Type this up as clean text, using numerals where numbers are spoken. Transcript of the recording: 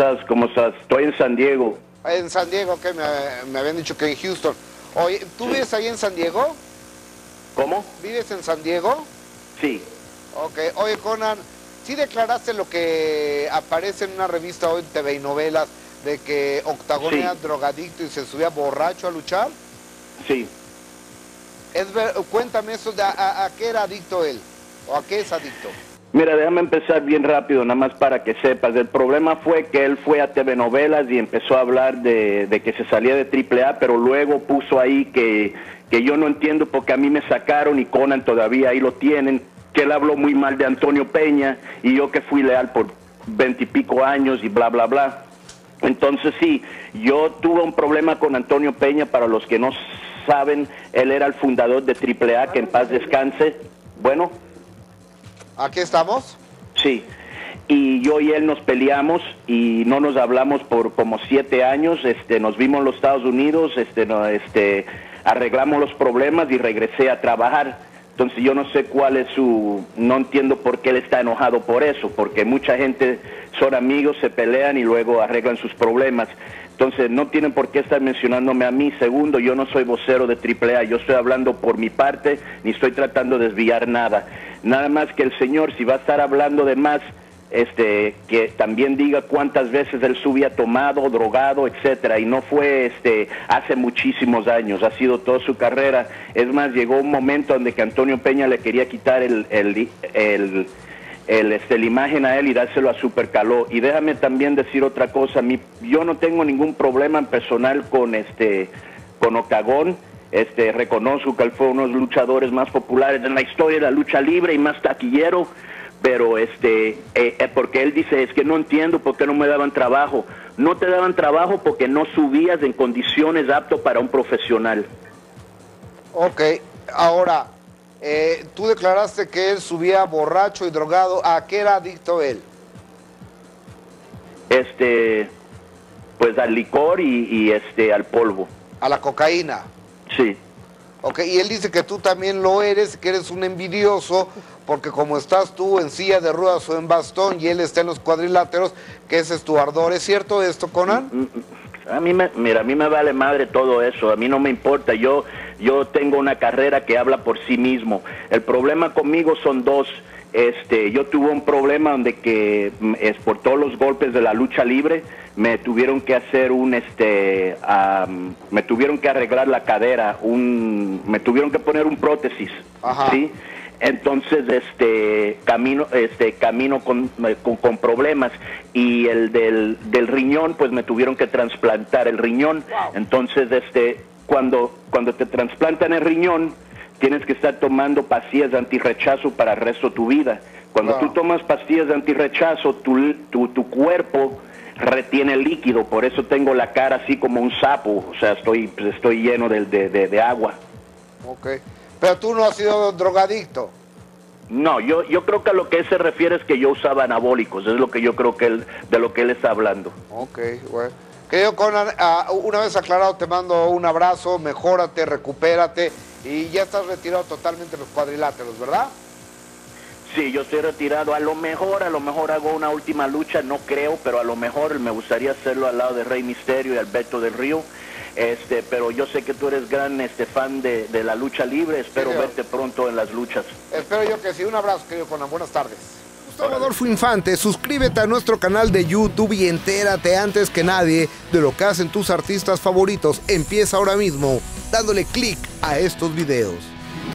estás? ¿Cómo estás? Estoy en San Diego. En San Diego, que me habían dicho que en Houston. Oye, ¿tú vives ahí en San Diego? ¿Cómo? ¿Vives en San Diego? Sí. Ok. Oye, Konnan, ¿sí declaraste lo que aparece en una revista hoy en TV y Novelas de que Octagón era drogadicto y se subía borracho a luchar? Sí. Cuéntame eso, de ¿a qué era adicto él? ¿O a qué es adicto? Mira, déjame empezar bien rápido, nada más para que sepas. El problema fue que él fue a TV Novelas y empezó a hablar de que se salía de AAA, pero luego puso ahí que yo no entiendo porque a mí me sacaron y Konnan todavía ahí lo tienen, que él habló muy mal de Antonio Peña y yo que fui leal por 20 y pico años y bla, bla, bla. Entonces sí, yo tuve un problema con Antonio Peña, para los que no saben, él era el fundador de AAA, que en paz descanse. Bueno... ¿Aquí estamos? Sí, y yo y él nos peleamos y no nos hablamos por como 7 años, nos vimos en los Estados Unidos, arreglamos los problemas y regresé a trabajar. Entonces yo no sé cuál es su, no entiendo por qué él está enojado por eso, porque mucha gente son amigos, se pelean y luego arreglan sus problemas. Entonces no tienen por qué estar mencionándome a mí. Segundo, yo no soy vocero de AAA, yo estoy hablando por mi parte, ni estoy tratando de desviar nada. Nada más que el señor, si va a estar hablando de más, que también diga cuántas veces él subía tomado, drogado, etcétera. Y no fue hace muchísimos años, ha sido toda su carrera. Es más, llegó un momento donde que Antonio Peña le quería quitar la imagen a él y dárselo a Supercaló. Y déjame también decir otra cosa, yo no tengo ningún problema personal con Octagón. Reconozco que él fue uno de los luchadores más populares en la historia de la lucha libre y más taquillero, pero porque él dice, es que no entiendo por qué no me daban trabajo. No te daban trabajo porque no subías en condiciones apto para un profesional. Ok, ahora... tú declaraste que él subía borracho y drogado. ¿A qué era adicto él? Pues al licor y al polvo. ¿A la cocaína? Sí. Ok, y él dice que tú también lo eres, que eres un envidioso, porque como estás tú en silla de ruedas o en bastón y él está en los cuadriláteros, que ese es tu ardor. ¿Es cierto esto, Konnan? Mira, a mí me vale madre todo eso, a mí no me importa, yo tengo una carrera que habla por sí mismo. El problema conmigo son dos, yo tuve un problema donde que por todos los golpes de la lucha libre me tuvieron que hacer me tuvieron que arreglar la cadera, me tuvieron que poner un prótesis. Ajá. ¿Sí? Entonces camino con problemas, y el del riñón, pues me tuvieron que trasplantar el riñón. Wow. Entonces cuando te trasplantan el riñón tienes que estar tomando pastillas de antirrechazo para el resto de tu vida. Cuando wow. Tú tomas pastillas de antirrechazo, tu cuerpo retiene el líquido, por eso tengo la cara así como un sapo, o sea, estoy lleno de agua. Okay. Pero tú no has sido drogadicto. No, yo creo que a lo que él se refiere es que yo usaba anabólicos, es lo que yo creo que de lo que él está hablando. Ok, bueno. Querido Konnan, una vez aclarado, te mando un abrazo, mejórate, recupérate, y ya estás retirado totalmente de los cuadriláteros, ¿verdad? Sí, yo estoy retirado. A lo mejor hago una última lucha, no creo, pero a lo mejor me gustaría hacerlo al lado de Rey Misterio y Alberto del Río. Pero yo sé que tú eres gran fan de la lucha libre. Espero verte pronto en las luchas. Espero yo que sí. Un abrazo, querido Konnan. Buenas tardes. Gustavo Adolfo Infante, suscríbete a nuestro canal de YouTube y entérate antes que nadie de lo que hacen tus artistas favoritos. Empieza ahora mismo dándole clic a estos videos.